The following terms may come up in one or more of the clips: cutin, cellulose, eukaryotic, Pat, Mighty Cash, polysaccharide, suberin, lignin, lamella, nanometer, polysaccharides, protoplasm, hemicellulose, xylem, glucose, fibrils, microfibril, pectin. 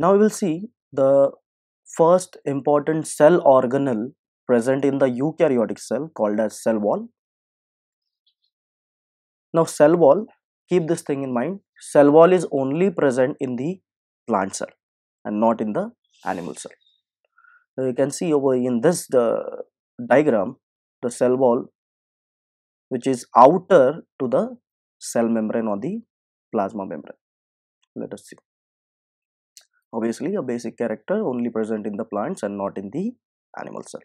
Now we will see the first important cell organelle present in the eukaryotic cell, called as cell wall. Now cell wall, keep this thing in mind, cell wall is only present in the plant cell and not in the animal cell. So you can see over in this diagram, the cell wall which is outer to the cell membrane or the plasma membrane. Let us see. Obviously a basic character only present in the plants and not in the animal cell.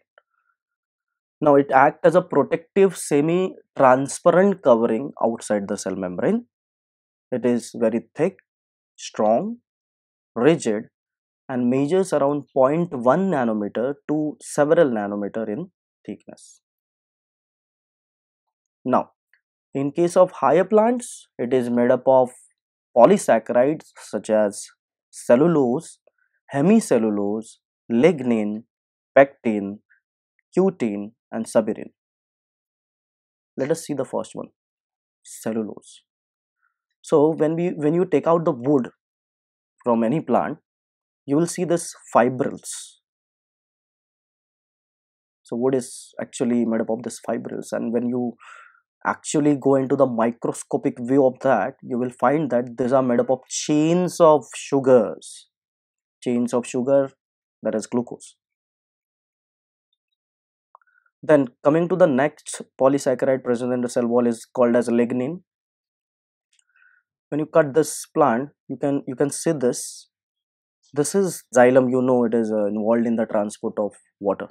Now it acts as a protective semi-transparent covering outside the cell membrane. It is very thick, strong, rigid and measures around 0.1 nanometer to several nanometer in thickness. Now in case of higher plants, it is made up of polysaccharides such as cellulose, hemicellulose, lignin, pectin, cutin and suberin. Let us see the first one, cellulose. So when you take out the wood from any plant, you will see this fibrils. So wood is actually made up of this fibrils, and when you actually go into the microscopic view of that, you will find that these are made up of chains of sugars, chains of sugar, that is glucose. Then coming to the next polysaccharide present in the cell wall is called as lignin. When you cut this plant, you can see this. This is xylem, you know, it is involved in the transport of water.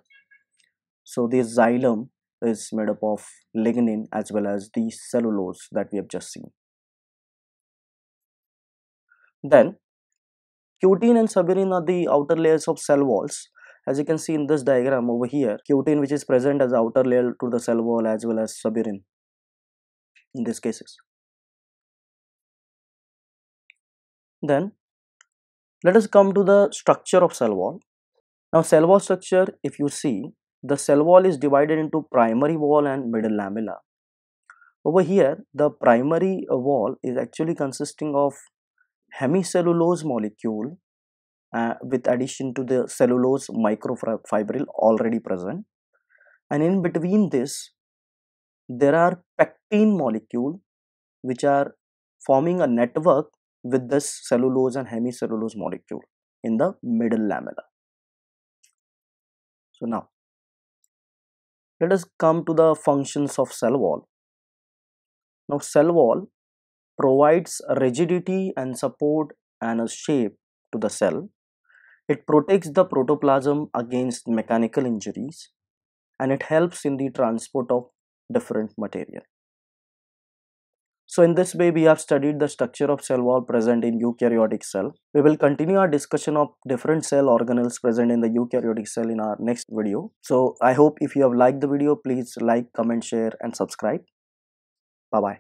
So this xylem is made up of lignin as well as the cellulose that we have just seen. Then cutin and suberin are the outer layers of cell walls. As you can see in this diagram over here, cutin which is present as outer layer to the cell wall as well as suberin in these cases. Then let us come to the structure of cell wall. Now cell wall structure, if you see, the cell wall is divided into primary wall and middle lamella. Over here, the primary wall is actually consisting of hemicellulose molecule with addition to the cellulose microfibril already present, and in between this there are pectin molecule which are forming a network with this cellulose and hemicellulose molecule in the middle lamella. So now let us come to the functions of cell wall. Now cell wall provides rigidity and support and a shape to the cell. It protects the protoplasm against mechanical injuries and it helps in the transport of different material. So in this way we have studied the structure of cell wall present in eukaryotic cell. We will continue our discussion of different cell organelles present in the eukaryotic cell in our next video. So I hope if you have liked the video, please like, comment, share and subscribe. Bye bye.